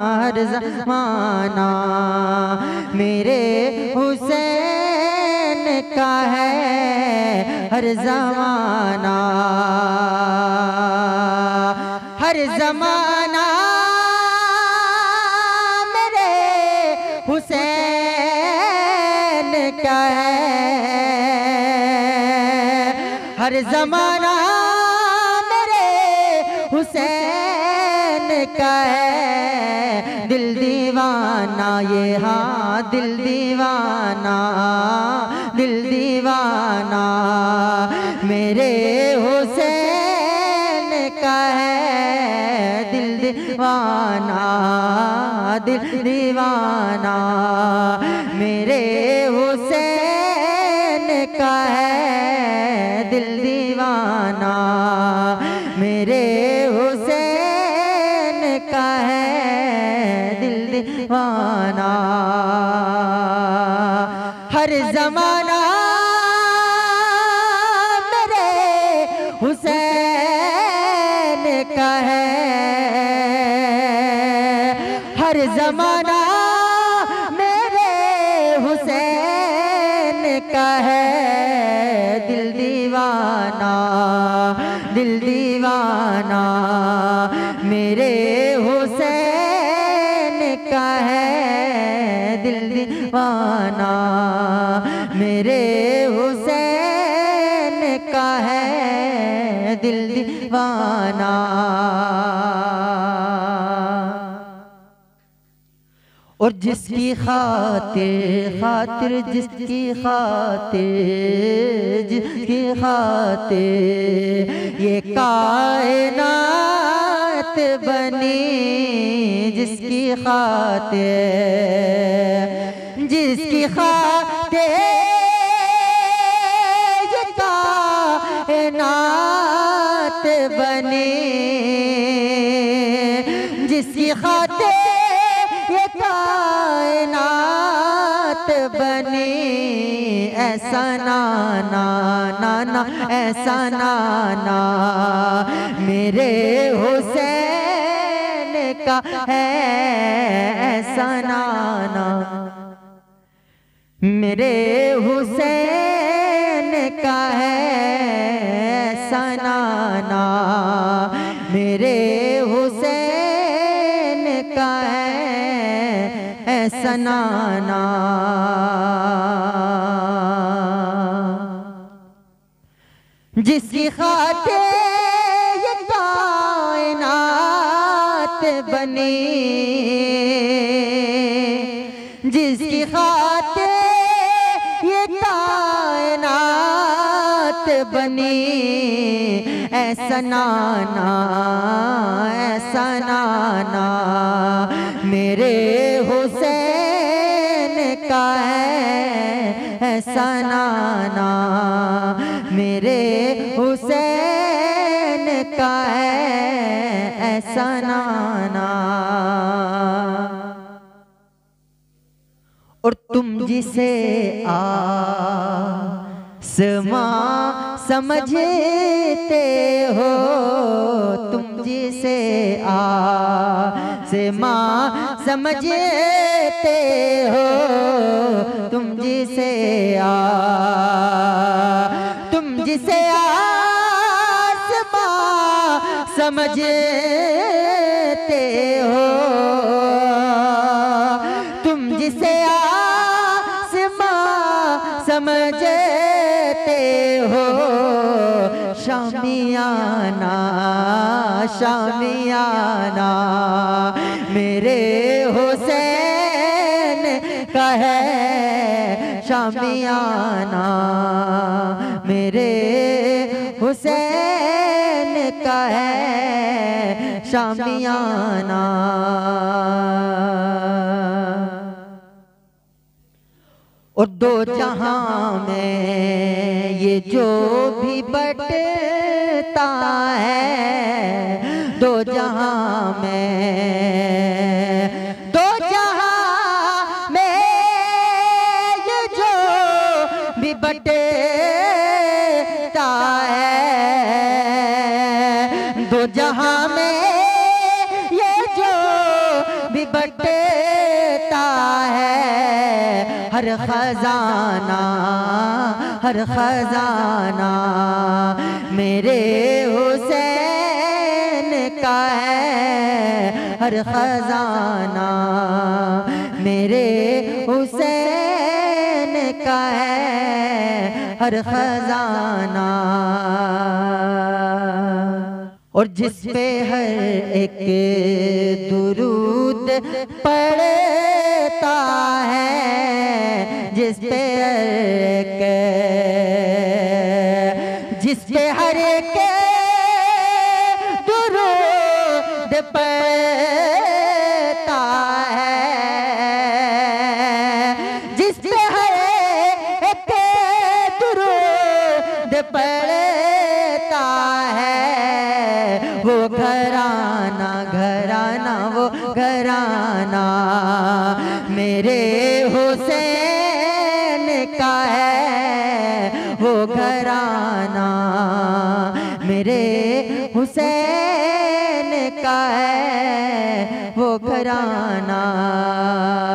हर ज़माना मेरे हुसैन का है हर ज़माना, हर ज़माना मेरे हुसैन का है, हर ज़माना मेरे हुसैन का है। दिल दीवाना ये हाँ दिल दीवाना, दिल दीवाना मेरे हुसैन का है, दिल दीवाना, दिल दीवाना मेरे हुसैन का है, दिल दीवाना मेरे हुसैन का है, दीवाना हर ज़माना मेरे हुसैन का है, हर ज़माना मेरे हुसैन का है। दिल दीवाना, दिल दीवाना मेरे है, दिल दीवाना मेरे हुसैन का है, दिल दीवाना। और जिसकी खातिर जिसकी खातिर ये कायनात बनी, जिसकी खातिर ये कायनात बनी, जिसकी खातिर ये कायनात बनी। ऐसा नाना ऐसा नाना मेरे हुसैन का है, ऐसा नाना मेरे हुसैन का है, ऐसा नाना मेरे हुसैन का है, ऐसा नाना। जिसकी खातिर ये कायनात बनी, जिसकी खातिर ये कायनात बनी। ऐसा नाना मेरे हुसैन का है, ऐसा नाना मेरे हुसैन का है, ऐसा नाना। और तुम जिसे आसमां समझते हो, तुम जिसे आसमां समझते हो, तुम जिसे आसमां समझते हो, तुम जिसे आसमां समझते हो। शामियाना मेरे हुसैन का है, शामियाना मेरे हुसैन का है, शामियाना। और दो जहां में ये जो भी बटता है, दो जहां में ये जो भी बटता है, दो जहां में ये जो भी बटेता है हर खजाना, हर खजाना मेरे हुसैन का है, हर खजाना मेरे हुसैन का है, हर खजाना। और जिस पे हर एक दुरूद पड़ता है, जिस पे हर एक दुरूद पड़ता है, जिस पे हर एक दुरूद पड़ता है, वो घराना घराना वो घराना मेरे हुसैन का है, वो घराना मेरे हुसैन का है, वो घराना।